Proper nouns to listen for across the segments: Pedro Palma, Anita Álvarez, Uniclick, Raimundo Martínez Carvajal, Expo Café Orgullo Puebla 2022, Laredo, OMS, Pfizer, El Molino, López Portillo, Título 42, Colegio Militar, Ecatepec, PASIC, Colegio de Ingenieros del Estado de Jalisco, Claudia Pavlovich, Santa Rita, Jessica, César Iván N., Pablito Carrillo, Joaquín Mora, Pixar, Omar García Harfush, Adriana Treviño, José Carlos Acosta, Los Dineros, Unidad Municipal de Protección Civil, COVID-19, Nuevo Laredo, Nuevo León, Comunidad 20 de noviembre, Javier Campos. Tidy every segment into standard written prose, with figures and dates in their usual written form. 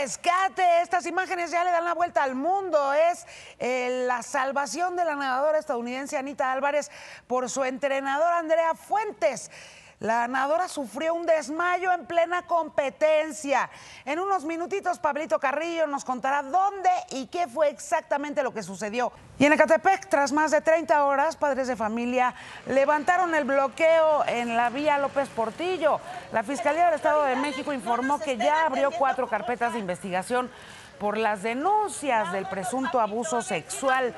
rescate. Estas imágenes ya le dan la vuelta al mundo. Es la salvación de la nadadora estadounidense Anita Álvarez por su entrenador Andrea Fuentes. La nadadora sufrió un desmayo en plena competencia. En unos minutitos, Pablito Carrillo nos contará dónde y qué fue exactamente lo que sucedió. Y en Ecatepec, tras más de 30 horas, padres de familia levantaron el bloqueo en la vía López Portillo. La Fiscalía del Estado de México informó que ya abrió 4 carpetas de investigación por las denuncias del presunto abuso sexual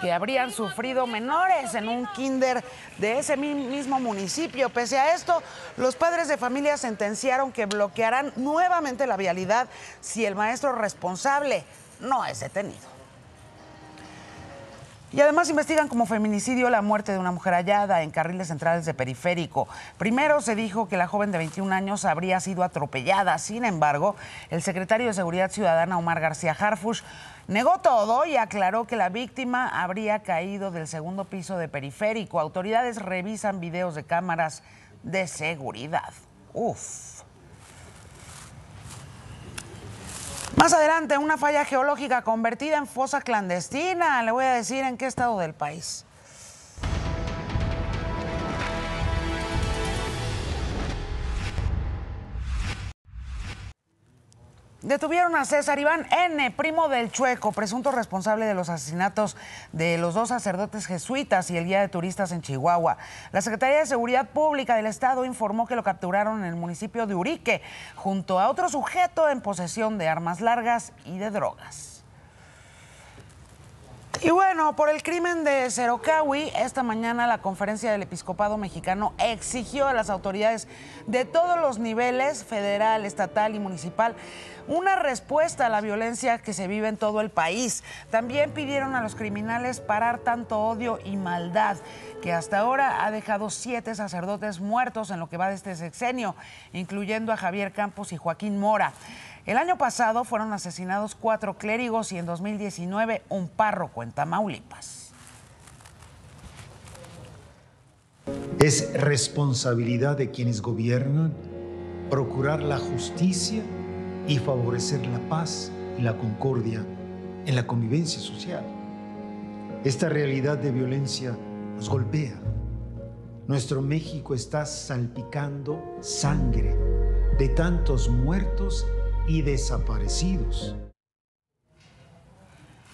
que habrían sufrido menores en un kinder de ese mismo municipio. Pese a esto, los padres de familia sentenciaron que bloquearán nuevamente la vialidad si el maestro responsable no es detenido. Y además investigan como feminicidio la muerte de una mujer hallada en carriles centrales de Periférico. Primero se dijo que la joven de 21 años habría sido atropellada. Sin embargo, el secretario de Seguridad Ciudadana, Omar García Harfush, negó todo y aclaró que la víctima habría caído del segundo piso de Periférico. Autoridades revisan videos de cámaras de seguridad. Uf. Más adelante, una falla geológica convertida en fosa clandestina. Le voy a decir en qué estado del país. Detuvieron a César Iván N., primo del Chueco, presunto responsable de los asesinatos de los 2 sacerdotes jesuitas y el guía de turistas en Chihuahua. La Secretaría de Seguridad Pública del Estado informó que lo capturaron en el municipio de Urique, junto a otro sujeto en posesión de armas largas y de drogas. Y bueno, por el crimen de Cerocahui, esta mañana la Conferencia del Episcopado Mexicano exigió a las autoridades de todos los niveles, federal, estatal y municipal, una respuesta a la violencia que se vive en todo el país. También pidieron a los criminales parar tanto odio y maldad, que hasta ahora ha dejado 7 sacerdotes muertos en lo que va de este sexenio, incluyendo a Javier Campos y Joaquín Mora. El año pasado fueron asesinados 4 clérigos y en 2019 un párroco en Tamaulipas. Es responsabilidad de quienes gobiernan procurar la justicia y favorecer la paz y la concordia en la convivencia social. Esta realidad de violencia nos golpea. Nuestro México está salpicando sangre de tantos muertos y desaparecidos.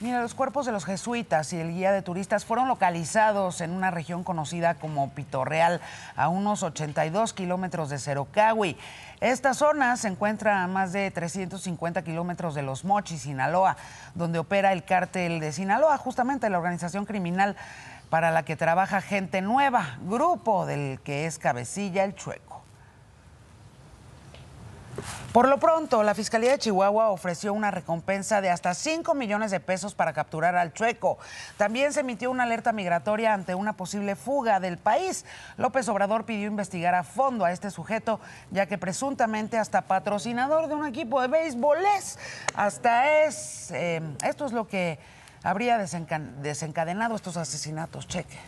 Mira, los cuerpos de los jesuitas y el guía de turistas fueron localizados en una región conocida como Pitorreal, a unos 82 kilómetros de Cerocahui. Esta zona se encuentra a más de 350 kilómetros de los Mochis, Sinaloa, donde opera el cártel de Sinaloa, justamente la organización criminal para la que trabaja Gente Nueva, grupo del que es cabecilla el Chueco. Por lo pronto, la Fiscalía de Chihuahua ofreció una recompensa de hasta 5 millones de pesos para capturar al Chueco. También se emitió una alerta migratoria ante una posible fuga del país. López Obrador pidió investigar a fondo a este sujeto, ya que presuntamente hasta patrocinador de un equipo de béisbol es. Esto es lo que habría desencadenado estos asesinatos. Cheque.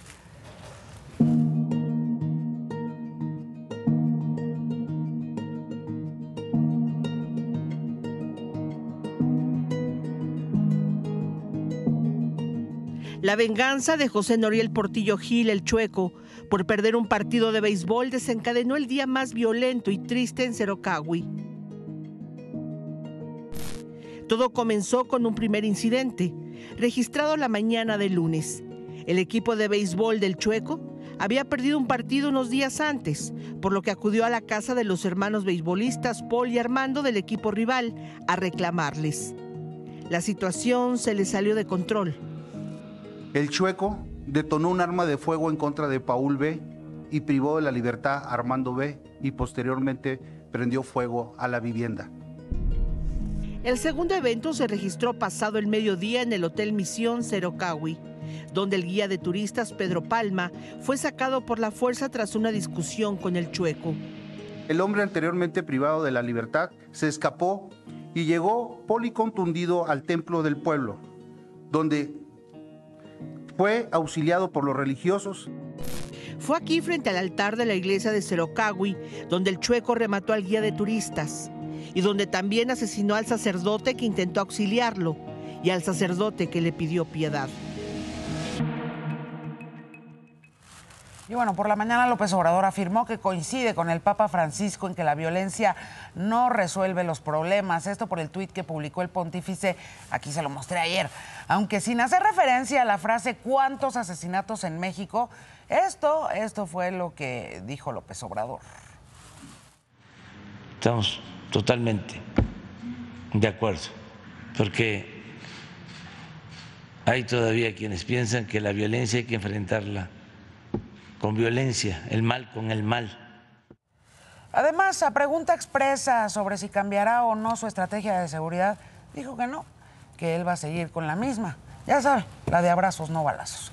La venganza de José Noriel Portillo Gil, el Chueco, por perder un partido de béisbol desencadenó el día más violento y triste en Cerocahui. Todo comenzó con un primer incidente, registrado la mañana del lunes. El equipo de béisbol del Chueco había perdido un partido unos días antes, por lo que acudió a la casa de los hermanos beisbolistas Paul y Armando del equipo rival a reclamarles. La situación se les salió de control. El Chueco detonó un arma de fuego en contra de Paul B y privó de la libertad a Armando B y posteriormente prendió fuego a la vivienda. El segundo evento se registró pasado el mediodía en el Hotel Misión Cerocahui, donde el guía de turistas Pedro Palma fue sacado por la fuerza tras una discusión con el Chueco. El hombre anteriormente privado de la libertad se escapó y llegó policontundido al templo del pueblo, donde fue auxiliado por los religiosos. Fue aquí, frente al altar de la iglesia de Cerocahui, donde el Chueco remató al guía de turistas. y donde también asesinó al sacerdote que intentó auxiliarlo y al sacerdote que le pidió piedad. Y bueno, por la mañana López Obrador afirmó que coincide con el Papa Francisco en que la violencia no resuelve los problemas. Esto por el tuit que publicó el pontífice, aquí se lo mostré ayer. Aunque sin hacer referencia a la frase ¿cuántos asesinatos en México? Esto fue lo que dijo López Obrador. Estamos totalmente de acuerdo, porque hay todavía quienes piensan que la violencia hay que enfrentarla con violencia, el mal con el mal. Además, a pregunta expresa sobre si cambiará o no su estrategia de seguridad, dijo que no, que él va a seguir con la misma. Ya sabe, la de abrazos, no balazos.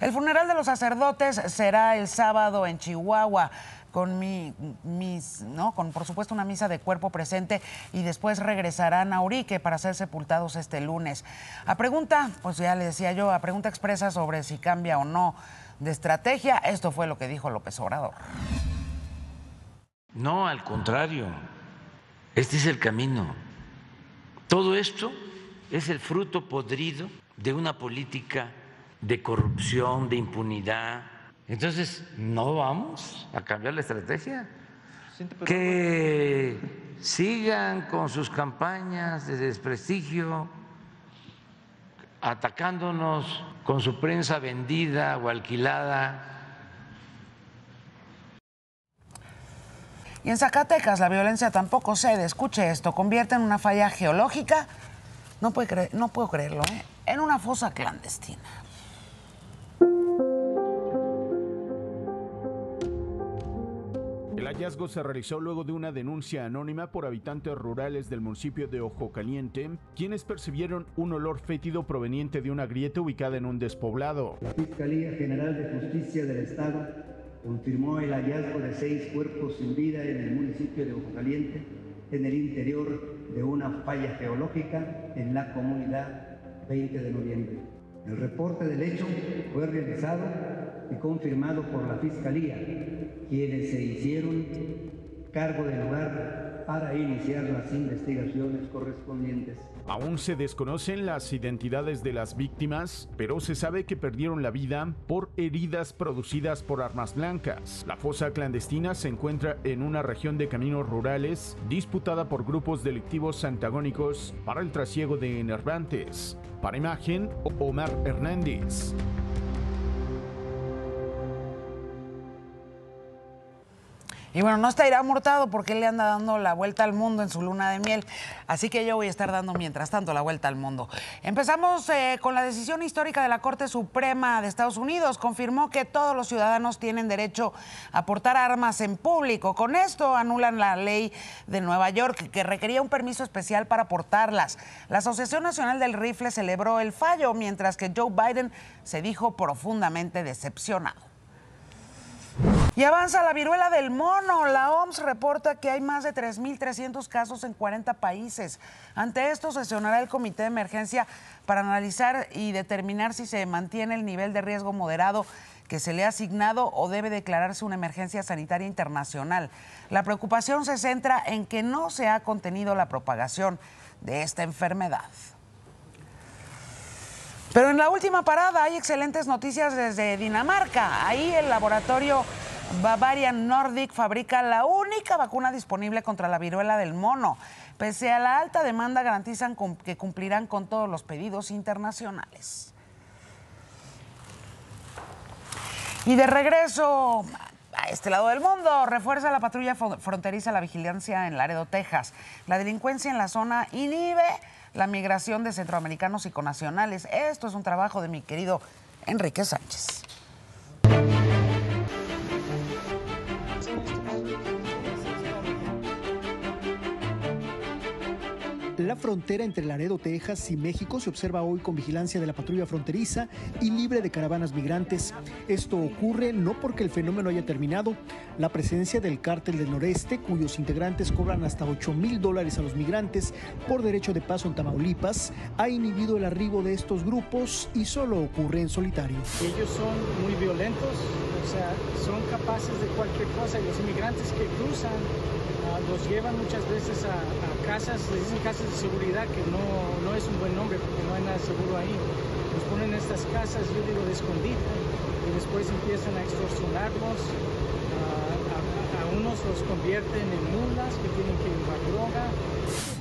El funeral de los sacerdotes será el sábado en Chihuahua, con por supuesto una misa de cuerpo presente, y después regresarán a Urique para ser sepultados este lunes. A pregunta, pues ya le decía yo, a pregunta expresa sobre si cambia o no de estrategia, esto fue lo que dijo López Obrador. No, al contrario, este es el camino. Todo esto es el fruto podrido de una política de corrupción, de impunidad. Entonces, no vamos a cambiar la estrategia. Que sigan con sus campañas de desprestigio, atacándonos con su prensa vendida o alquilada. Y en Zacatecas la violencia tampoco cede. Escuche esto, convierte en una falla geológica, no puedo creerlo, en una fosa clandestina. El hallazgo se realizó luego de una denuncia anónima por habitantes rurales del municipio de Ojo Caliente, quienes percibieron un olor fétido proveniente de una grieta ubicada en un despoblado. La Fiscalía General de Justicia del Estado confirmó el hallazgo de 6 cuerpos sin vida en el municipio de Ojo Caliente, en el interior de una falla geológica en la Comunidad 20 de noviembre. El reporte del hecho fue realizado y confirmado por la Fiscalía, quienes se hicieron cargo del lugar para iniciar las investigaciones correspondientes. Aún se desconocen las identidades de las víctimas, pero se sabe que perdieron la vida por heridas producidas por armas blancas. La fosa clandestina se encuentra en una región de caminos rurales disputada por grupos delictivos antagónicos para el trasiego de enervantes. Para Imagen, Omar Hernández. Y bueno, no está Irán Hurtado porque él le anda dando la vuelta al mundo en su luna de miel. Así que yo voy a estar dando mientras tanto la vuelta al mundo. Empezamos con la decisión histórica de la Corte Suprema de Estados Unidos. Confirmó que todos los ciudadanos tienen derecho a portar armas en público. Con esto anulan la ley de Nueva York que requería un permiso especial para portarlas. La Asociación Nacional del Rifle celebró el fallo, mientras que Joe Biden se dijo profundamente decepcionado. Y avanza la viruela del mono. La OMS reporta que hay más de 3.300 casos en 40 países. Ante esto sesionará el Comité de Emergencia para analizar y determinar si se mantiene el nivel de riesgo moderado que se le ha asignado o debe declararse una emergencia sanitaria internacional. La preocupación se centra en que no se ha contenido la propagación de esta enfermedad. Pero en la última parada hay excelentes noticias desde Dinamarca. Ahí el laboratorio Bavarian Nordic fabrica la única vacuna disponible contra la viruela del mono. Pese a la alta demanda, garantizan que cumplirán con todos los pedidos internacionales. Y de regreso a este lado del mundo, refuerza la patrulla fronteriza la vigilancia en Laredo, Texas. La delincuencia en la zona inhibe la migración de centroamericanos y connacionales. Esto es un trabajo de mi querido Enrique Sánchez. la frontera entre Laredo, Texas y México se observa hoy con vigilancia de la patrulla fronteriza y libre de caravanas migrantes. Esto ocurre no porque el fenómeno haya terminado. La presencia del cártel del noreste, cuyos integrantes cobran hasta $8,000 a los migrantes por derecho de paso en Tamaulipas, ha inhibido el arribo de estos grupos y solo ocurre en solitario. Ellos son muy violentos, o sea, son capaces de cualquier cosa. Los inmigrantes que cruzan los llevan muchas veces a casas, les dicen casas de seguridad, que no es un buen nombre porque no hay nada seguro ahí. Los ponen en estas casas, yo digo, de escondite, y después empiezan a extorsionarlos. A unos los convierten en mulas que tienen que llevar droga.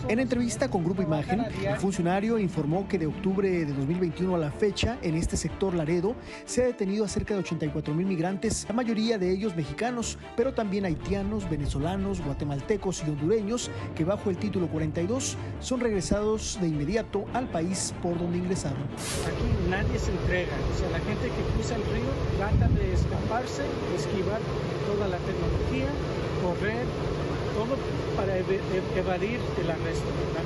En entrevista con Grupo Imagen, el funcionario informó que de octubre de 2021 a la fecha, en este sector Laredo, se ha detenido a cerca de 84,000 migrantes, la mayoría de ellos mexicanos, pero también haitianos, venezolanos, guatemaltecos y hondureños, que bajo el título 42 son regresados de inmediato al país por donde ingresaron. Aquí nadie se entrega, o sea, la gente que cruza el río trata de escaparse, de esquivar toda la tecnología, correr, todo para evadir el arresto, ¿verdad?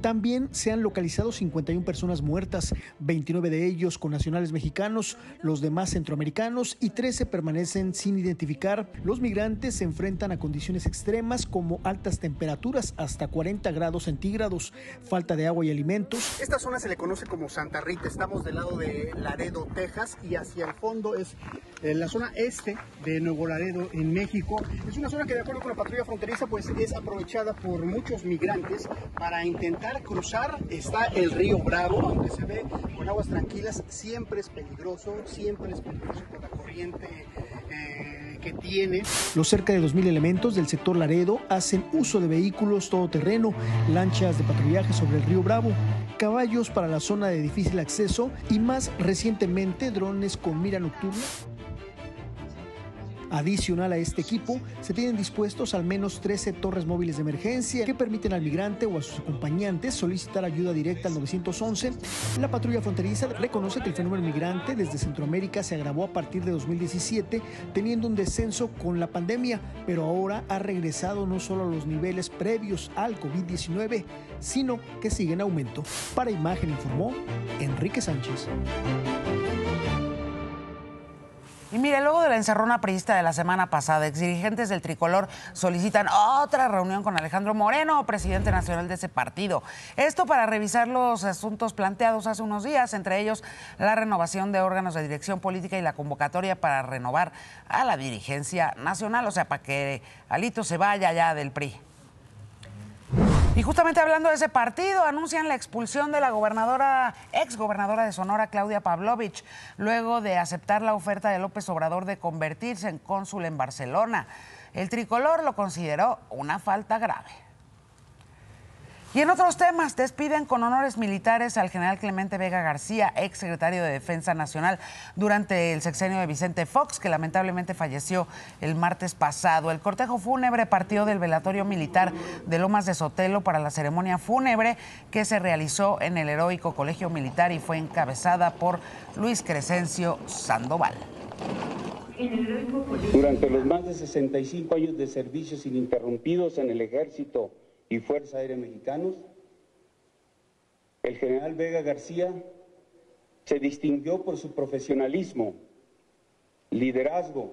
También se han localizado 51 personas muertas, 29 de ellos con nacionales mexicanos, los demás centroamericanos y 13 permanecen sin identificar. Los migrantes se enfrentan a condiciones extremas como altas temperaturas hasta 40 grados centígrados, falta de agua y alimentos. Esta zona se le conoce como Santa Rita, estamos del lado de Laredo, Texas, y hacia el fondo es la zona este de Nuevo Laredo, en México. Es una zona que, de acuerdo con la patrulla fronteriza, pues es aprovechada por muchos migrantes para intentar cruzar. Está el río Bravo, aunque se ve con aguas tranquilas, siempre es peligroso por la corriente que tiene. Los cerca de 2,000 elementos del sector Laredo hacen uso de vehículos todoterreno, lanchas de patrullaje sobre el río Bravo, caballos para la zona de difícil acceso y, más recientemente, drones con mira nocturna. Adicional a este equipo, se tienen dispuestos al menos 13 torres móviles de emergencia que permiten al migrante o a sus acompañantes solicitar ayuda directa al 911. La patrulla fronteriza reconoce que el fenómeno migrante desde Centroamérica se agravó a partir de 2017, teniendo un descenso con la pandemia, pero ahora ha regresado no solo a los niveles previos al COVID-19, sino que sigue en aumento. Para Imagen informó Enrique Sánchez. Y mire, luego de la encerrona priista de la semana pasada, exdirigentes del Tricolor solicitan otra reunión con Alejandro Moreno, presidente nacional de ese partido. Esto para revisar los asuntos planteados hace unos días, entre ellos la renovación de órganos de dirección política y la convocatoria para renovar a la dirigencia nacional, o sea, para que Alito se vaya ya del PRI. Y justamente hablando de ese partido, anuncian la expulsión de la exgobernadora de Sonora, Claudia Pavlovich, luego de aceptar la oferta de López Obrador de convertirse en cónsul en Barcelona. El Tricolor lo consideró una falta grave. Y en otros temas, despiden con honores militares al general Clemente Vega García, exsecretario de Defensa Nacional durante el sexenio de Vicente Fox, que lamentablemente falleció el martes pasado. El cortejo fúnebre partió del velatorio militar de Lomas de Sotelo para la ceremonia fúnebre que se realizó en el heroico Colegio Militar y fue encabezada por Luis Crescencio Sandoval. Durante los más de 65 años de servicios ininterrumpidos en el Ejército y Fuerza Aérea Mexicanos, el general Vega García se distinguió por su profesionalismo, liderazgo,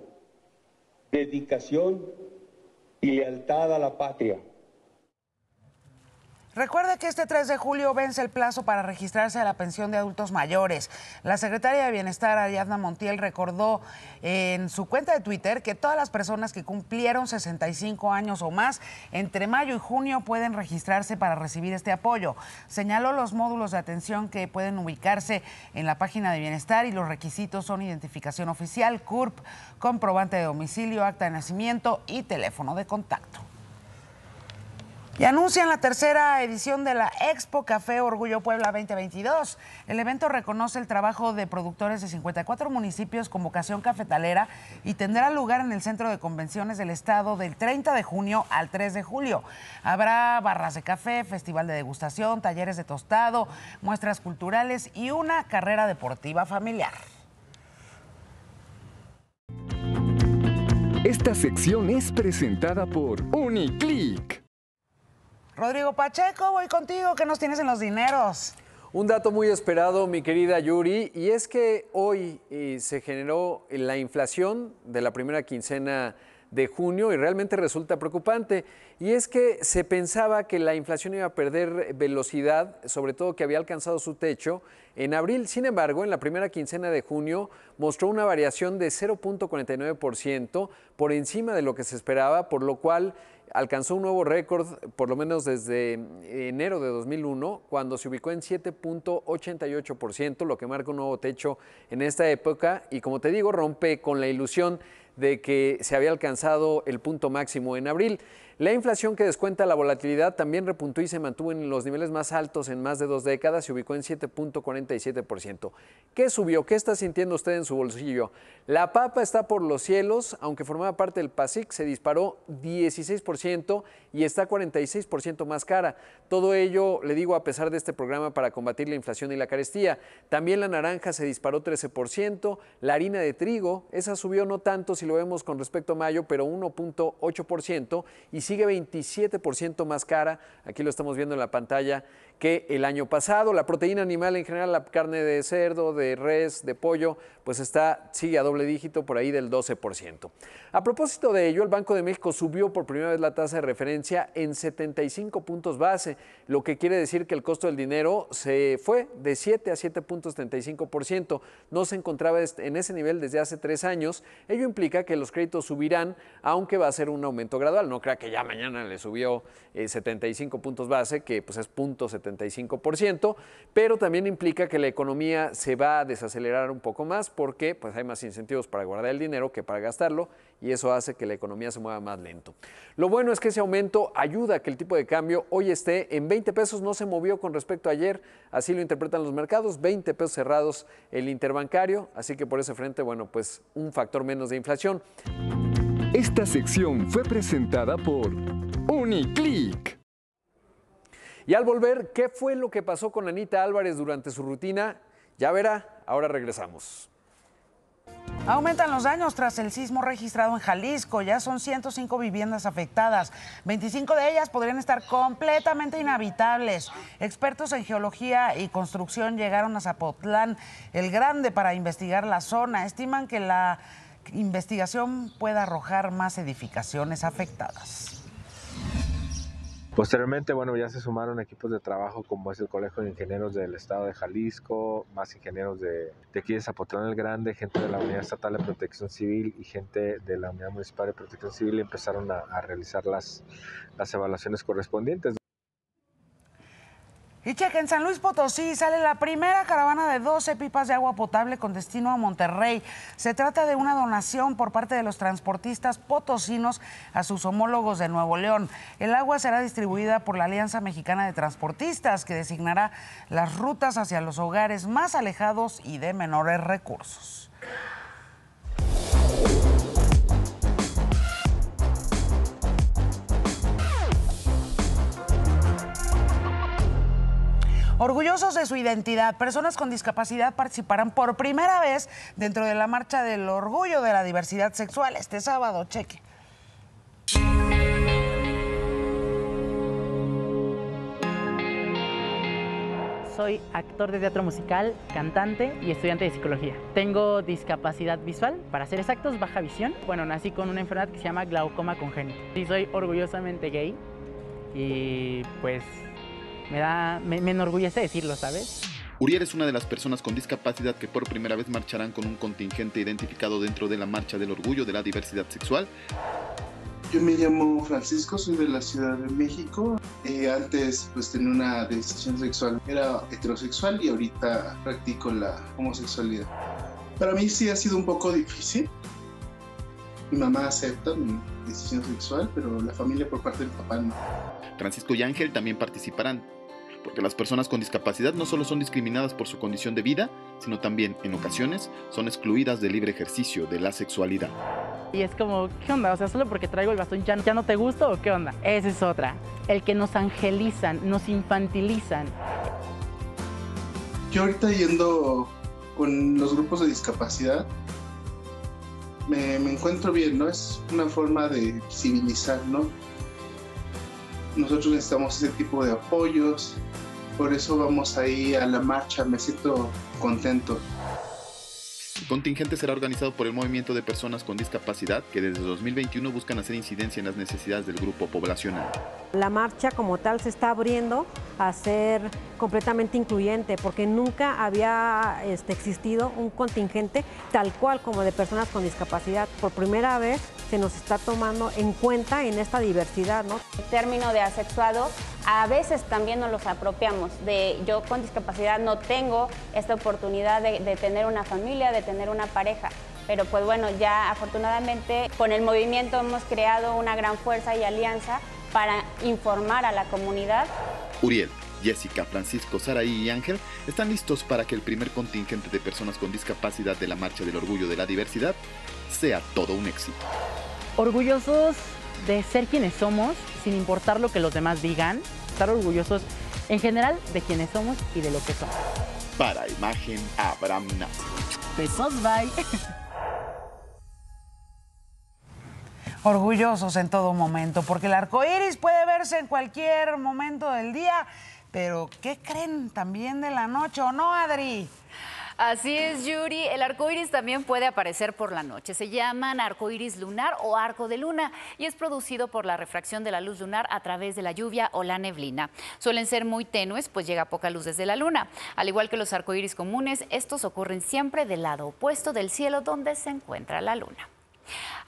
dedicación y lealtad a la patria. Recuerde que este 3 de julio vence el plazo para registrarse a la pensión de adultos mayores. La secretaria de Bienestar, Ariadna Montiel, recordó en su cuenta de Twitter que todas las personas que cumplieron 65 años o más entre mayo y junio pueden registrarse para recibir este apoyo. Señaló los módulos de atención que pueden ubicarse en la página de Bienestar y los requisitos son identificación oficial, CURP, comprobante de domicilio, acta de nacimiento y teléfono de contacto. Y anuncian la tercera edición de la Expo Café Orgullo Puebla 2022. El evento reconoce el trabajo de productores de 54 municipios con vocación cafetalera y tendrá lugar en el Centro de Convenciones del Estado del 30 de junio al 3 de julio. Habrá barras de café, festival de degustación, talleres de tostado, muestras culturales y una carrera deportiva familiar. Esta sección es presentada por Uniclick. Rodrigo Pacheco, voy contigo. ¿Qué nos tienes en los dineros? Un dato muy esperado, mi querida Yuri, y es que hoy se generó la inflación de la primera quincena de junio y realmente resulta preocupante. Y es que se pensaba que la inflación iba a perder velocidad, sobre todo que había alcanzado su techo en abril. Sin embargo, en la primera quincena de junio mostró una variación de 0.49% por encima de lo que se esperaba, por lo cual alcanzó un nuevo récord, por lo menos desde enero de 2001, cuando se ubicó en 7.88%, lo que marca un nuevo techo en esta época. Y como te digo, rompe con la ilusión de que se había alcanzado el punto máximo en abril. La inflación, que descuenta la volatilidad, también repuntó y se mantuvo en los niveles más altos en más de 2 décadas, se ubicó en 7.47%. ¿Qué subió? ¿Qué está sintiendo usted en su bolsillo? La papa está por los cielos, aunque formaba parte del PASIC, se disparó 16% y está 46% más cara. Todo ello, le digo, a pesar de este programa para combatir la inflación y la carestía. También la naranja se disparó 13%, la harina de trigo, esa subió no tanto si lo vemos con respecto a mayo, pero 1.8%, y sigue 27% más cara, aquí lo estamos viendo en la pantalla, que el año pasado. La proteína animal en general, la carne de cerdo, de res, de pollo, pues sigue a doble dígito, por ahí del 12%. A propósito de ello, el Banco de México subió por primera vez la tasa de referencia en 75 puntos base, lo que quiere decir que el costo del dinero se fue de 7 a 7.75%. No se encontraba en ese nivel desde hace 3 años. Ello implica que los créditos subirán, aunque va a ser un aumento gradual. No crea que ya mañana le subió 75 puntos base, que pues es 0.75%, pero también implica que la economía se va a desacelerar un poco más, porque pues hay más incentivos para guardar el dinero que para gastarlo, y eso hace que la economía se mueva más lento. Lo bueno es que ese aumento ayuda a que el tipo de cambio hoy esté en 20 pesos, no se movió con respecto a ayer, así lo interpretan los mercados, 20 pesos cerrados el interbancario, así que por ese frente, bueno, pues un factor menos de inflación. Esta sección fue presentada por Uniclick. Y al volver, ¿qué fue lo que pasó con Anita Álvarez durante su rutina? Ya verá, ahora regresamos. Aumentan los daños tras el sismo registrado en Jalisco. Ya son 105 viviendas afectadas. 25 de ellas podrían estar completamente inhabitables. Expertos en geología y construcción llegaron a Zapotlán el Grande para investigar la zona. Estiman que la investigación puede arrojar más edificaciones afectadas. Posteriormente, bueno, ya se sumaron equipos de trabajo como es el Colegio de Ingenieros del Estado de Jalisco, más ingenieros de aquí de Zapotlán el Grande, gente de la Unidad Estatal de Protección Civil y gente de la Unidad Municipal de Protección Civil, y empezaron a realizar las evaluaciones correspondientes. Y checa, en San Luis Potosí sale la primera caravana de 12 pipas de agua potable con destino a Monterrey. Se trata de una donación por parte de los transportistas potosinos a sus homólogos de Nuevo León. El agua será distribuida por la Alianza Mexicana de Transportistas, que designará las rutas hacia los hogares más alejados y de menores recursos. Orgullosos de su identidad, personas con discapacidad participarán por primera vez dentro de la Marcha del Orgullo de la Diversidad Sexual este sábado. Cheque. Soy actor de teatro musical, cantante y estudiante de psicología. Tengo discapacidad visual, para ser exactos, baja visión. Bueno, nací con una enfermedad que se llama glaucoma congénito. Sí, soy orgullosamente gay y pues... Me enorgullece decirlo, ¿sabes? Uriel es una de las personas con discapacidad que por primera vez marcharán con un contingente identificado dentro de la Marcha del Orgullo de la Diversidad Sexual. Yo me llamo Francisco, soy de la Ciudad de México. Antes pues tenía una decisión sexual, era heterosexual, y ahorita practico la homosexualidad. Para mí sí ha sido un poco difícil. Mi mamá acepta mi decisión sexual, pero la familia por parte del papá no. Francisco y Ángel también participarán, porque las personas con discapacidad no solo son discriminadas por su condición de vida, sino también, en ocasiones, son excluidas del libre ejercicio de la sexualidad. Y es como, ¿qué onda? O sea, solo porque traigo el bastón, ¿ya no te gusta o qué onda? Esa es otra, el que nos angelizan, nos infantilizan. Yo ahorita yendo con los grupos de discapacidad, me encuentro bien, ¿no? Es una forma de civilizar, ¿no? nosotros necesitamos ese tipo de apoyos, por eso vamos ahí a la marcha, me siento contento. El contingente será organizado por el Movimiento de Personas con Discapacidad, que desde 2021 buscan hacer incidencia en las necesidades del grupo poblacional. La marcha como tal se está abriendo a ser completamente incluyente, porque nunca había existido un contingente tal cual como de personas con discapacidad. Por primera vez se nos está tomando en cuenta en esta diversidad, ¿no? El término de asexuado a veces también nos los apropiamos, de yo con discapacidad no tengo esta oportunidad de tener una familia, de tener una pareja. Pero pues bueno, ya afortunadamente con el movimiento hemos creado una gran fuerza y alianza para informar a la comunidad. Uriel, Jessica, Francisco, Saraí y Ángel están listos para que el primer contingente de personas con discapacidad de la Marcha del Orgullo de la Diversidad sea todo un éxito. Orgullosos de ser quienes somos, sin importar lo que los demás digan, estar orgullosos en general de quienes somos y de lo que somos. Para Imagen, Abraham Nazi. Besos, bye. Orgullosos en todo momento, porque el arco iris puede verse en cualquier momento del día, pero ¿qué creen también de la noche o no, Adri? Así es, Yuri. El arco iris también puede aparecer por la noche. Se llaman arco iris lunar o arco de luna y es producido por la refracción de la luz lunar a través de la lluvia o la neblina. Suelen ser muy tenues, pues llega poca luz desde la luna. Al igual que los arco iris comunes, estos ocurren siempre del lado opuesto del cielo donde se encuentra la luna.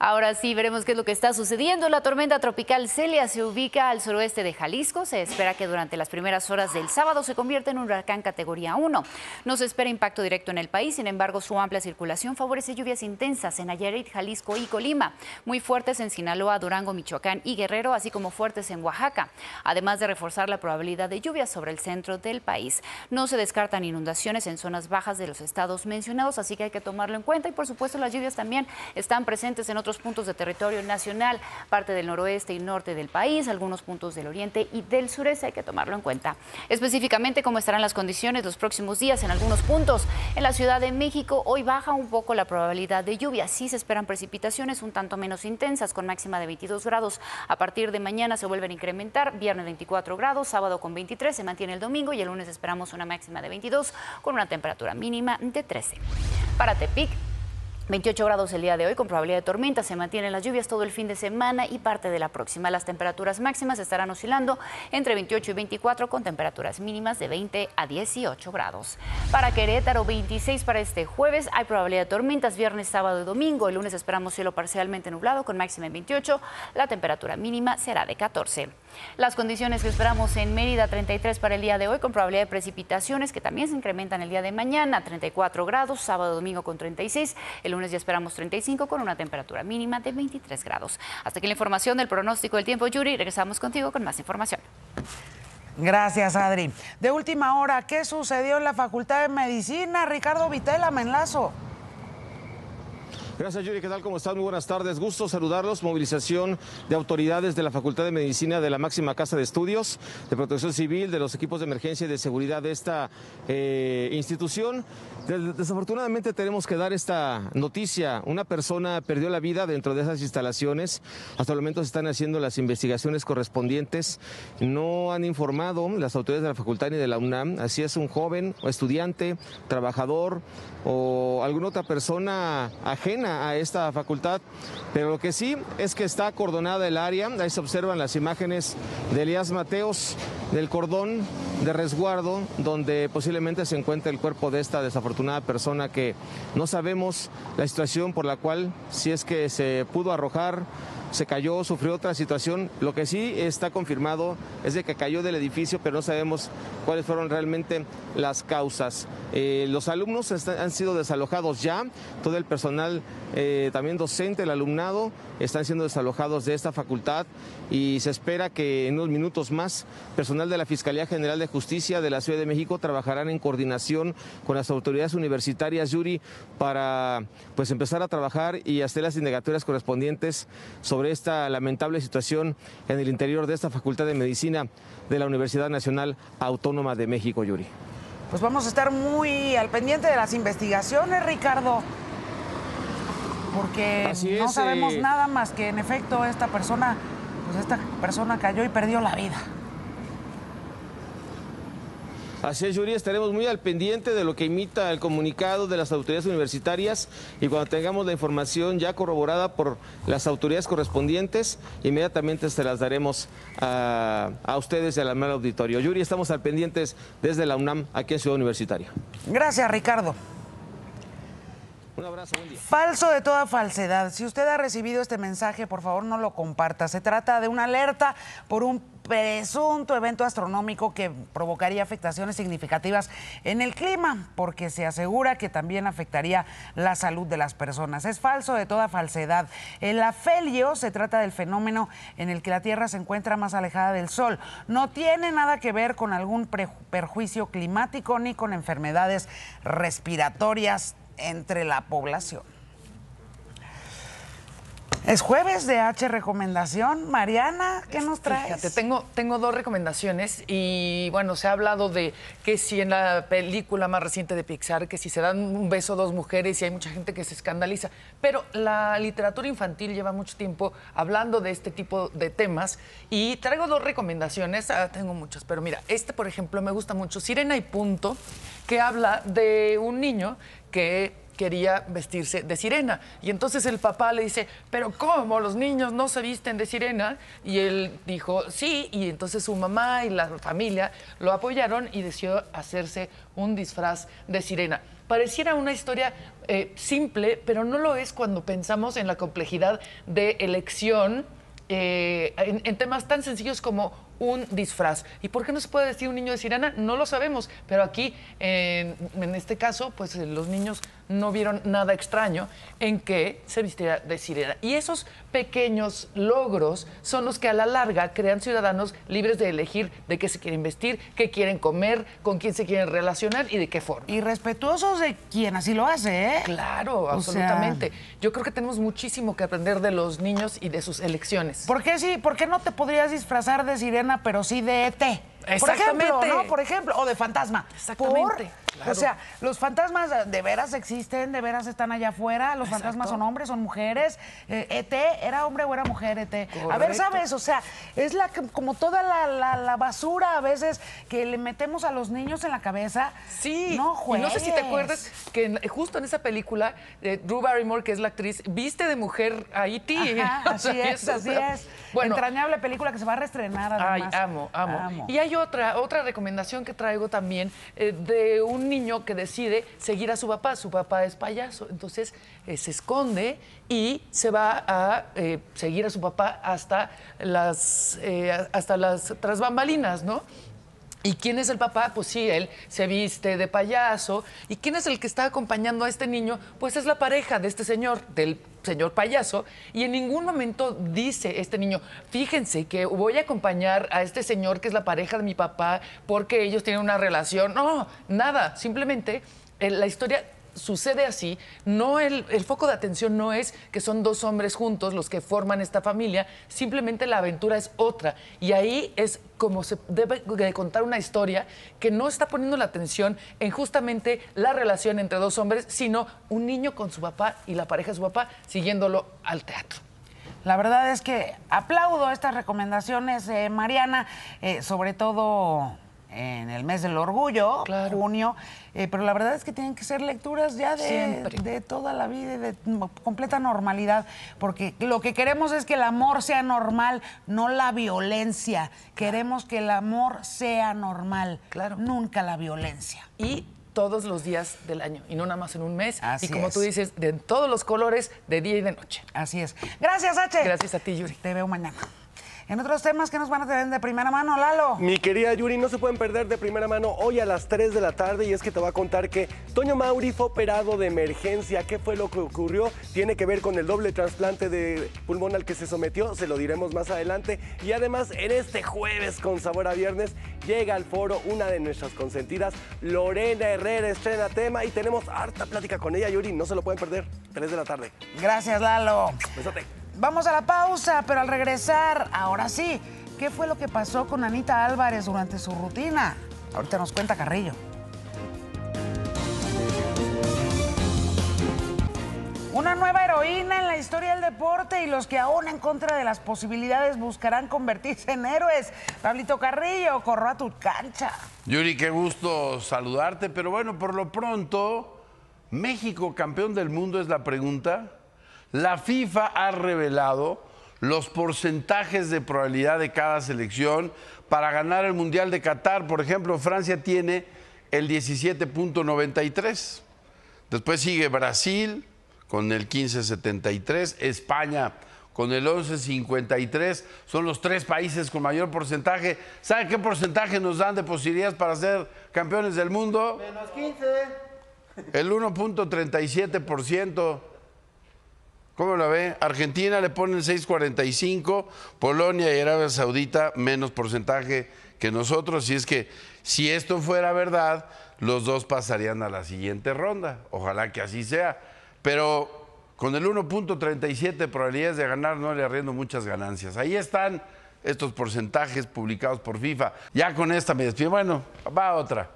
Ahora sí, veremos qué es lo que está sucediendo. La tormenta tropical Celia se ubica al suroeste de Jalisco. Se espera que durante las primeras horas del sábado se convierta en un huracán categoría 1. No se espera impacto directo en el país, sin embargo, su amplia circulación favorece lluvias intensas en Nayarit, Jalisco y Colima, muy fuertes en Sinaloa, Durango, Michoacán y Guerrero, así como fuertes en Oaxaca, además de reforzar la probabilidad de lluvias sobre el centro del país. No se descartan inundaciones en zonas bajas de los estados mencionados, así que hay que tomarlo en cuenta y, por supuesto, las lluvias también están presentes en otros puntos de territorio nacional, parte del noroeste y norte del país, algunos puntos del oriente y del sureste, hay que tomarlo en cuenta. Específicamente, cómo estarán las condiciones los próximos días en algunos puntos. En la Ciudad de México, hoy baja un poco la probabilidad de lluvia, sí se esperan precipitaciones un tanto menos intensas, con máxima de 22 grados. A partir de mañana se vuelven a incrementar, viernes 24 grados, sábado con 23, se mantiene el domingo y el lunes esperamos una máxima de 22 con una temperatura mínima de 13. Para Tepic, 28 grados el día de hoy con probabilidad de tormenta, se mantienen las lluvias todo el fin de semana y parte de la próxima. Las temperaturas máximas estarán oscilando entre 28 y 24 con temperaturas mínimas de 20 a 18 grados. Para Querétaro, 26 para este jueves, hay probabilidad de tormentas viernes, sábado y domingo. El lunes esperamos cielo parcialmente nublado con máxima en 28, la temperatura mínima será de 14. Las condiciones que esperamos en Mérida, 33 para el día de hoy con probabilidad de precipitaciones que también se incrementan el día de mañana, 34 grados, sábado y domingo con 36, el lunes ya esperamos 35 con una temperatura mínima de 23 grados. Hasta aquí la información del pronóstico del tiempo, Yuri. Regresamos contigo con más información. Gracias, Adri. De última hora, ¿qué sucedió en la Facultad de Medicina? Ricardo Vitela, me enlazo. Gracias, Yuri. ¿Qué tal? ¿Cómo están? Muy buenas tardes. Gusto saludarlos. Movilización de autoridades de la Facultad de Medicina de la máxima casa de estudios, de protección civil, de los equipos de emergencia y de seguridad de esta institución. Desafortunadamente tenemos que dar esta noticia. Una persona perdió la vida dentro de esas instalaciones. Hasta el momento se están haciendo las investigaciones correspondientes. No han informado las autoridades de la facultad ni de la UNAM. Así es, un joven, o estudiante, trabajador o alguna otra persona ajena a esta facultad, pero lo que sí es que está acordonada el área. Ahí se observan las imágenes de Elías Mateos, del cordón de resguardo donde posiblemente se encuentra el cuerpo de esta desafortunada persona, que no sabemos la situación por la cual, si es que se pudo arrojar, se cayó, sufrió otra situación. Lo que sí está confirmado es de que cayó del edificio, pero no sabemos cuáles fueron realmente las causas. Los alumnos han sido desalojados ya, todo el personal también docente, el alumnado, están siendo desalojados de esta facultad y se espera que en unos minutos más personal de la Fiscalía General de Justicia de la Ciudad de México trabajarán en coordinación con las autoridades universitarias, Yuri, para pues empezar a trabajar y hacer las indagatorias correspondientes sobre esta lamentable situación en el interior de esta Facultad de Medicina de la Universidad Nacional Autónoma de México, Yuri. Pues vamos a estar muy al pendiente de las investigaciones, Ricardo, porque no sabemos nada más que en efecto esta persona pues esta persona cayó y perdió la vida. Así es, Yuri, estaremos muy al pendiente de lo que imita el comunicado de las autoridades universitarias y cuando tengamos la información ya corroborada por las autoridades correspondientes, inmediatamente se las daremos a ustedes y al amable auditorio. Yuri, estamos al pendientes desde la UNAM, aquí en Ciudad Universitaria. Gracias, Ricardo. Un abrazo, buen día. Falso de toda falsedad. Si usted ha recibido este mensaje, por favor no lo comparta. Se trata de una alerta por un presunto evento astronómico que provocaría afectaciones significativas en el clima, porque se asegura que también afectaría la salud de las personas. Es falso de toda falsedad. El afelio se trata del fenómeno en el que la Tierra se encuentra más alejada del Sol. No tiene nada que ver con algún perjuicio climático ni con enfermedades respiratorias entre la población. Es jueves de H Recomendación. Mariana, ¿qué nos traes? Fíjate, tengo dos recomendaciones y bueno, se ha hablado de que si en la película más reciente de Pixar, que si se dan un beso dos mujeres y hay mucha gente que se escandaliza, pero la literatura infantil lleva mucho tiempo hablando de este tipo de temas y traigo dos recomendaciones, tengo muchas, pero mira, este por ejemplo me gusta mucho, Sirena y Punto, que habla de un niño que quería vestirse de sirena. Y entonces el papá le dice, pero ¿cómo? Los niños no se visten de sirena. Y él dijo, sí. Y entonces su mamá y la familia lo apoyaron y decidió hacerse un disfraz de sirena. Pareciera una historia simple, pero no lo es cuando pensamos en la complejidad de elección en temas tan sencillos como un disfraz. ¿Y por qué no se puede vestir un niño de sirena? No lo sabemos, pero aquí, en este caso, pues los niños no vieron nada extraño en que se vistiera de sirena. Y esos pequeños logros son los que a la larga crean ciudadanos libres de elegir de qué se quieren vestir, qué quieren comer, con quién se quieren relacionar y de qué forma. Y respetuosos de quien así lo hace, ¿eh? Claro, o absolutamente. Sea... Yo creo que tenemos muchísimo que aprender de los niños y de sus elecciones. ¿Por qué sí? ¿Por qué no te podrías disfrazar de sirena, pero sí de ET? Exactamente. Por ejemplo, ¿no? Por ejemplo, o de fantasma. Exactamente. Claro. O sea, los fantasmas de veras existen, de veras están allá afuera, los Exacto. fantasmas son hombres, son mujeres, ET, ¿era hombre o era mujer ET? Correcto. A ver, ¿sabes? O sea, es la como toda la basura a veces que le metemos a los niños en la cabeza. Sí, no juegues. Y no sé si te acuerdas que justo en esa película, Drew Barrymore, que es la actriz, viste de mujer a E.T. Así es. Bueno, entrañable película que se va a reestrenar además. Ay, amo. Y hay otra recomendación que traigo también de un niño que decide seguir a su papá. Su papá es payaso, entonces se esconde y se va a seguir a su papá hasta las tras bambalinas, ¿no? ¿Y quién es el papá? Pues sí, él se viste de payaso. ¿Y quién es el que está acompañando a este niño? Pues es la pareja de este señor, del señor payaso. Y en ningún momento dice este niño, fíjense que voy a acompañar a este señor que es la pareja de mi papá porque ellos tienen una relación. No, nada. Simplemente la historia sucede así. No, el foco de atención no es que son dos hombres juntos los que forman esta familia. Simplemente la aventura es otra. Y ahí es como se debe de contar una historia que no está poniendo la atención en justamente la relación entre dos hombres, sino un niño con su papá y la pareja de su papá siguiéndolo al teatro. La verdad es que aplaudo estas recomendaciones, Mariana, sobre todo en el mes del orgullo, claro. Junio, pero la verdad es que tienen que ser lecturas ya de toda la vida y de completa normalidad, porque lo que queremos es que el amor sea normal, no la violencia. Claro. Queremos que el amor sea normal, claro. Nunca la violencia. Y todos los días del año, y no nada más en un mes. Así y como es. Tú dices, de todos los colores, de día y de noche. Así es. Gracias, H. Gracias a ti, Yuri. Te veo mañana. En otros temas que nos van a tener de primera mano, Lalo. Mi querida Yuri, no se pueden perder de primera mano hoy a las 3 de la tarde y es que te va a contar que Toño Mauri fue operado de emergencia. ¿Qué fue lo que ocurrió? Tiene que ver con el doble trasplante de pulmón al que se sometió, se lo diremos más adelante. Y además, en este jueves con sabor a viernes, llega al foro una de nuestras consentidas, Lorena Herrera, estrena tema y tenemos harta plática con ella, Yuri. No se lo pueden perder, 3 de la tarde. Gracias, Lalo. Besote. Vamos a la pausa, pero al regresar, ahora sí, ¿qué fue lo que pasó con Anita Álvarez durante su rutina? Ahorita nos cuenta Carrillo. Una una nueva heroína en la historia del deporte y los que aún en contra de las posibilidades buscarán convertirse en héroes. Pablito Carrillo, corro a tu cancha. Yuri, qué gusto saludarte, pero bueno, por lo pronto, ¿México campeón del mundo es la pregunta? La FIFA ha revelado los porcentajes de probabilidad de cada selección para ganar el Mundial de Qatar. Por ejemplo, Francia tiene el 17.93%. Después sigue Brasil con el 15.73%, España con el 11.53%, son los tres países con mayor porcentaje. ¿Saben qué porcentaje nos dan de posibilidades para ser campeones del mundo? Menos 15. El 1.37%. ¿Cómo la ve? Argentina le ponen 6.45%, Polonia y Arabia Saudita menos porcentaje que nosotros. Si es que si esto fuera verdad, los dos pasarían a la siguiente ronda. Ojalá que así sea. Pero con el 1.37 probabilidades de ganar no le arriendo muchas ganancias. Ahí están estos porcentajes publicados por FIFA. Ya con esta me despido. Bueno, va otra.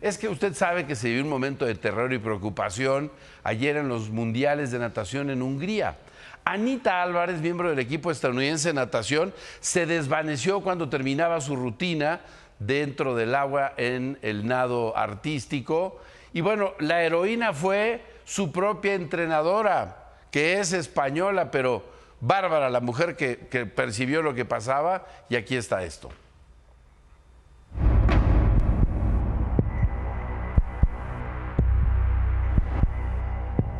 Es que usted sabe que se vivió un momento de terror y preocupación ayer en los mundiales de natación en Hungría. Anita Álvarez, miembro del equipo estadounidense de natación, se desvaneció cuando terminaba su rutina dentro del agua en el nado artístico. Y bueno, la heroína fue su propia entrenadora, que es española, pero bárbara, la mujer que percibió lo que pasaba, y aquí está esto.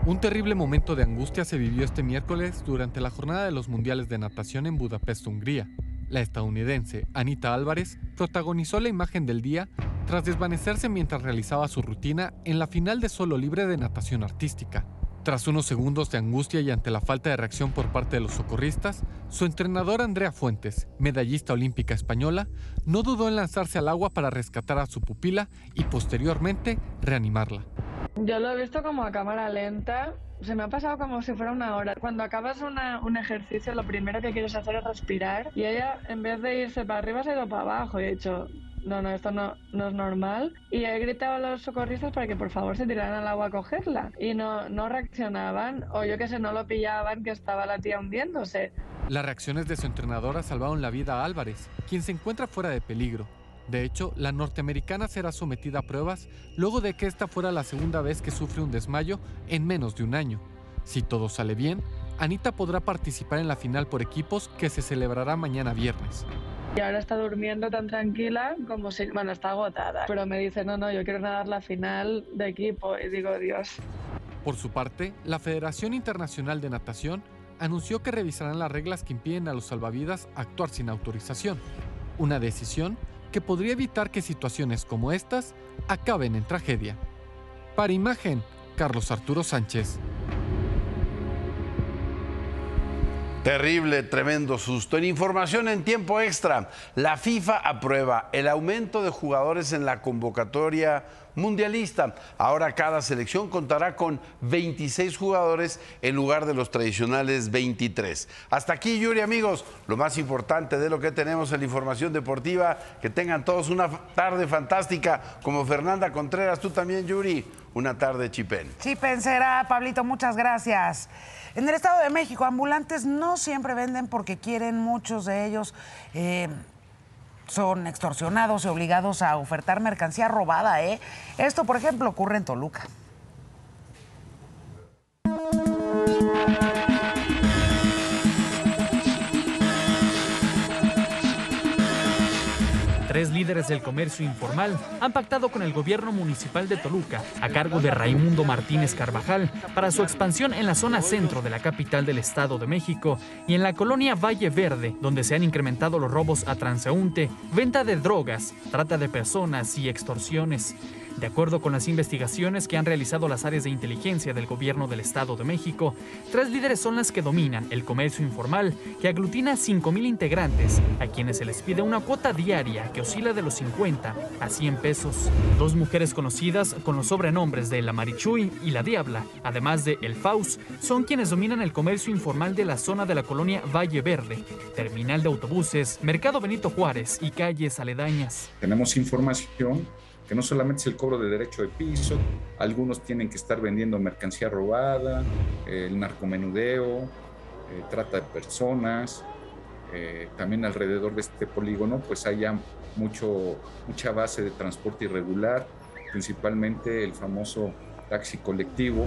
Un terrible momento de angustia se vivió este miércoles durante la jornada de los mundiales de natación en Budapest, Hungría. La estadounidense Anita Álvarez protagonizó la imagen del día tras desvanecerse mientras realizaba su rutina en la final de solo libre de natación artística. Tras unos segundos de angustia y ante la falta de reacción por parte de los socorristas, su entrenadora Andrea Fuentes, medallista olímpica española, no dudó en lanzarse al agua para rescatar a su pupila y posteriormente reanimarla. Yo lo he visto como a cámara lenta, se me ha pasado como si fuera una hora. Cuando acabas un ejercicio, lo primero que quieres hacer es respirar, y ella, en vez de irse para arriba, se ha ido para abajo y he dicho, no, esto no es normal. Y he gritado a los socorristas para que por favor se tiraran al agua a cogerla y no reaccionaban, o yo qué sé, no lo pillaban, que estaba la tía hundiéndose. Las reacciones de su entrenadora salvaron la vida a Álvarez, quien se encuentra fuera de peligro. De hecho, la norteamericana será sometida a pruebas luego de que esta fuera la segunda vez que sufre un desmayo en menos de un año. Si todo sale bien, Anita podrá participar en la final por equipos que se celebrará mañana viernes. Y ahora está durmiendo tan tranquila como si... Bueno, está agotada, pero me dice, no, yo quiero nadar la final de equipo. Y digo, Dios. Por su parte, la Federación Internacional de Natación anunció que revisarán las reglas que impiden a los salvavidas actuar sin autorización. Una decisión que podría evitar que situaciones como estas acaben en tragedia. Para Imagen, Carlos Arturo Sánchez. Terrible, tremendo susto. En información en tiempo extra, la FIFA aprueba el aumento de jugadores en la convocatoria mundialista. Ahora cada selección contará con 26 jugadores en lugar de los tradicionales 23. Hasta aquí, Yuri, amigos, lo más importante de lo que tenemos en la información deportiva. Que tengan todos una tarde fantástica, como Fernanda Contreras, tú también, Yuri. Una tarde chipén. Chipén será, Pablito, muchas gracias. En el Estado de México, ambulantes no siempre venden porque quieren, muchos de ellos son extorsionados y obligados a ofertar mercancía robada. Esto, por ejemplo, ocurre en Toluca. Tres líderes del comercio informal han pactado con el gobierno municipal de Toluca, a cargo de Raimundo Martínez Carvajal, para su expansión en la zona centro de la capital del Estado de México y en la colonia Valle Verde, donde se han incrementado los robos a transeúnte, venta de drogas, trata de personas y extorsiones. De acuerdo con las investigaciones que han realizado las áreas de inteligencia del gobierno del Estado de México, tres líderes son las que dominan el comercio informal, que aglutina a 5,000 integrantes, a quienes se les pide una cuota diaria que oscila de los 50 a 100 pesos. Dos mujeres conocidas con los sobrenombres de La Marichuy y La Diabla, además de El Faust, son quienes dominan el comercio informal de la zona de la colonia Valle Verde, terminal de autobuses, Mercado Benito Juárez y calles aledañas. Tenemos información que no solamente es el cobro de derecho de piso, algunos tienen que estar vendiendo mercancía robada, el narcomenudeo, trata de personas. También alrededor de este polígono pues hay mucha base de transporte irregular, principalmente el famoso taxi colectivo.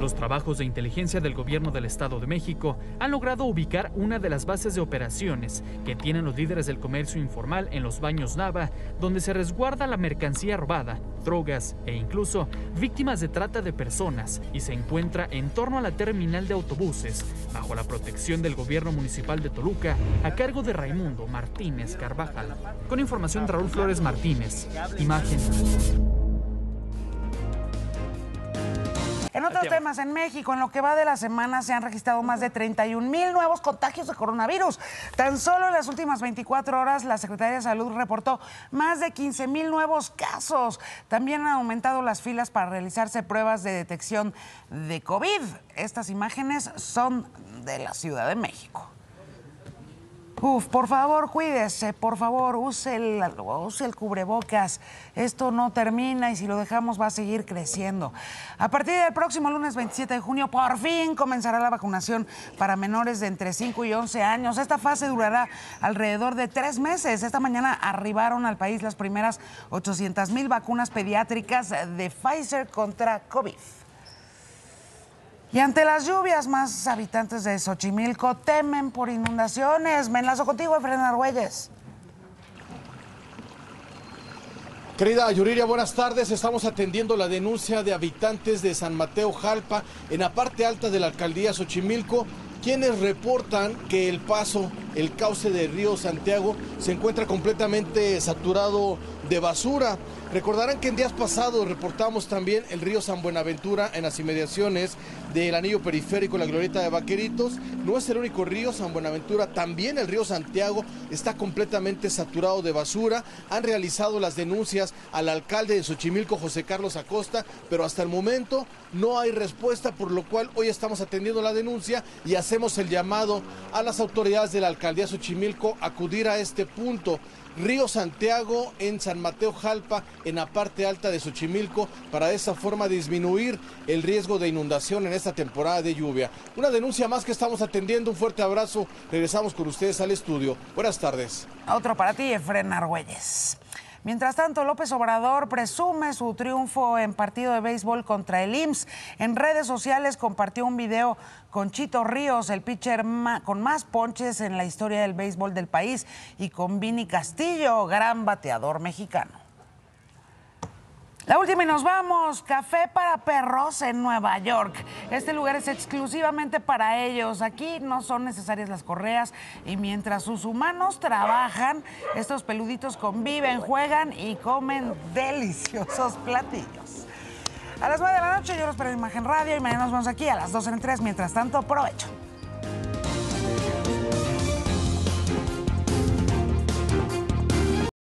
Los trabajos de inteligencia del gobierno del Estado de México han logrado ubicar una de las bases de operaciones que tienen los líderes del comercio informal en los baños Nava, donde se resguarda la mercancía robada, drogas e incluso víctimas de trata de personas, y se encuentra en torno a la terminal de autobuses, bajo la protección del gobierno municipal de Toluca, a cargo de Raimundo Martínez Carvajal. Con información de Raúl Flores Martínez, Imagen. En otros temas, en México, en lo que va de la semana se han registrado más de 31,000 nuevos contagios de coronavirus. Tan solo en las últimas 24 horas, la Secretaría de Salud reportó más de 15,000 nuevos casos. También han aumentado las filas para realizarse pruebas de detección de COVID. Estas imágenes son de la Ciudad de México. Por favor, cuídese, por favor, use el cubrebocas. Esto no termina y si lo dejamos va a seguir creciendo. A partir del próximo lunes 27 de junio, por fin comenzará la vacunación para menores de entre 5 y 11 años. Esta fase durará alrededor de 3 meses. Esta mañana arribaron al país las primeras 800,000 vacunas pediátricas de Pfizer contra COVID. Y ante las lluvias, más habitantes de Xochimilco temen por inundaciones. Me enlazo contigo, Efraín Argüelles. Querida Yuriria, buenas tardes. Estamos atendiendo la denuncia de habitantes de San Mateo Jalpa, en la parte alta de la alcaldía Xochimilco, quienes reportan que el paso, el cauce del río Santiago, se encuentra completamente saturado de basura. Recordarán que en días pasados reportamos también el río San Buenaventura en las inmediaciones del anillo periférico, la glorieta de Vaqueritos. No es el único río San Buenaventura, también el río Santiago está completamente saturado de basura. Han realizado las denuncias al alcalde de Xochimilco, José Carlos Acosta, pero hasta el momento no hay respuesta, por lo cual hoy estamos atendiendo la denuncia y hacemos el llamado a las autoridades de la alcaldía de Xochimilco a acudir a este punto. Río Santiago en San Mateo Jalpa, en la parte alta de Xochimilco, para de esa forma disminuir el riesgo de inundación en esta temporada de lluvia. Una denuncia más que estamos atendiendo. Un fuerte abrazo. Regresamos con ustedes al estudio. Buenas tardes. Otro para ti, Efraín Argüelles. Mientras tanto, López Obrador presume su triunfo en partido de béisbol contra el IMSS. En redes sociales compartió un video con Chito Ríos, el pitcher con más ponches en la historia del béisbol del país, y con Vini Castillo, gran bateador mexicano. La última y nos vamos. Café para perros en Nueva York. Este lugar es exclusivamente para ellos. Aquí no son necesarias las correas y mientras sus humanos trabajan, estos peluditos conviven, juegan y comen deliciosos platillos. A las 9 de la noche yo los espero en Imagen Radio y mañana nos vemos aquí a las 12 en 3. Mientras tanto, provecho.